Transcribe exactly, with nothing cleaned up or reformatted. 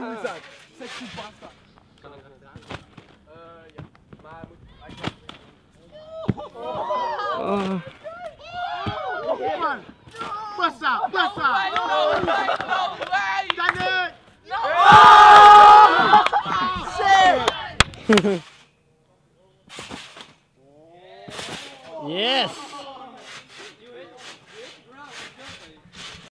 suicide. Sexy bastard. Kan ik dat aan? Eh ja, maar moet ik. Oh. Come on. What's up? What's up? No way! No way! No way! No way! Shit!